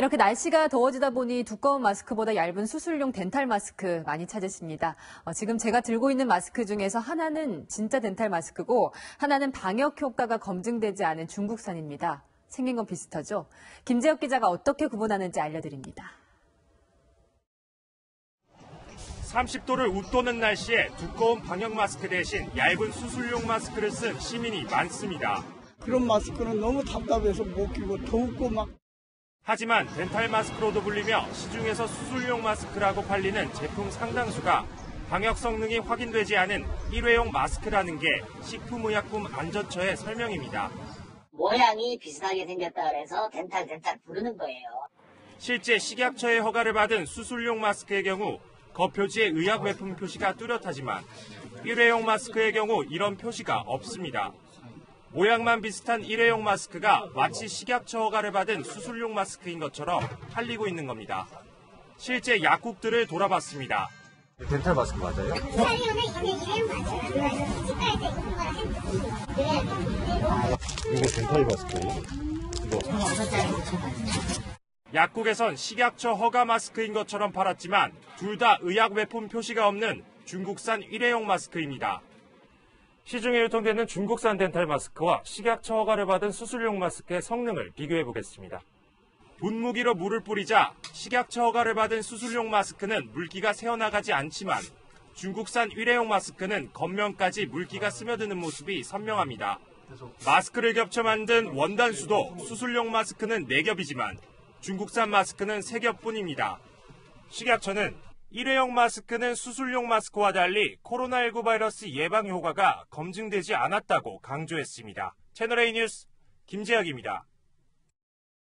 이렇게 날씨가 더워지다 보니 두꺼운 마스크보다 얇은 수술용 덴탈 마스크 많이 찾으십니다. 지금 제가 들고 있는 마스크 중에서 하나는 진짜 덴탈 마스크고 하나는 방역 효과가 검증되지 않은 중국산입니다. 생긴 건 비슷하죠? 김재혁 기자가 어떻게 구분하는지 알려드립니다. 30도를 웃도는 날씨에 두꺼운 방역 마스크 대신 얇은 수술용 마스크를 쓴 시민이 많습니다. 그런 마스크는 너무 답답해서 못 끼고 덥고 막. 하지만 덴탈 마스크로도 불리며 시중에서 수술용 마스크라고 팔리는 제품 상당수가 방역 성능이 확인되지 않은 일회용 마스크라는 게 식품의약품안전처의 설명입니다. 모양이 비슷하게 생겼다 그래서 덴탈 부르는 거예요. 실제 식약처의 허가를 받은 수술용 마스크의 경우 겉표지에 의약 외품 표시가 뚜렷하지만 일회용 마스크의 경우 이런 표시가 없습니다. 모양만 비슷한 일회용 마스크가 마치 식약처 허가를 받은 수술용 마스크인 것처럼 팔리고 있는 겁니다. 실제 약국들을 돌아봤습니다. 덴탈 마스크 맞아요? 이거 덴탈 마스크예요? 이거. 약국에선 식약처 허가 마스크인 것처럼 팔았지만 둘 다 의약 외품 표시가 없는 중국산 일회용 마스크입니다. 시중에 유통되는 중국산 덴탈 마스크와 식약처 허가를 받은 수술용 마스크의 성능을 비교해 보겠습니다. 분무기로 물을 뿌리자 식약처 허가를 받은 수술용 마스크는 물기가 새어나가지 않지만 중국산 일회용 마스크는 겉면까지 물기가 스며드는 모습이 선명합니다. 마스크를 겹쳐 만든 원단수도 수술용 마스크는 4겹이지만 중국산 마스크는 3겹뿐입니다. 식약처는 일회용 마스크는 수술용 마스크와 달리 코로나19 바이러스 예방 효과가 검증되지 않았다고 강조했습니다. 채널A 뉴스 김재혁입니다.